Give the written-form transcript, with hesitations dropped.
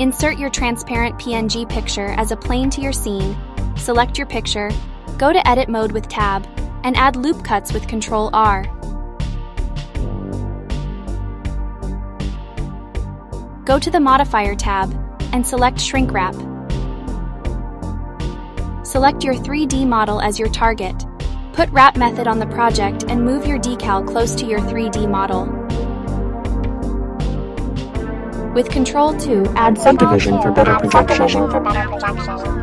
Insert your transparent PNG picture as a plane to your scene, select your picture, go to Edit Mode with Tab, and add loop cuts with Ctrl-R. Go to the Modifier tab and select Shrink Wrap. Select your 3D model as your target. Put Wrap Method on the project and move your decal close to your 3D model. With Ctrl-2, add Subdivision for better projection.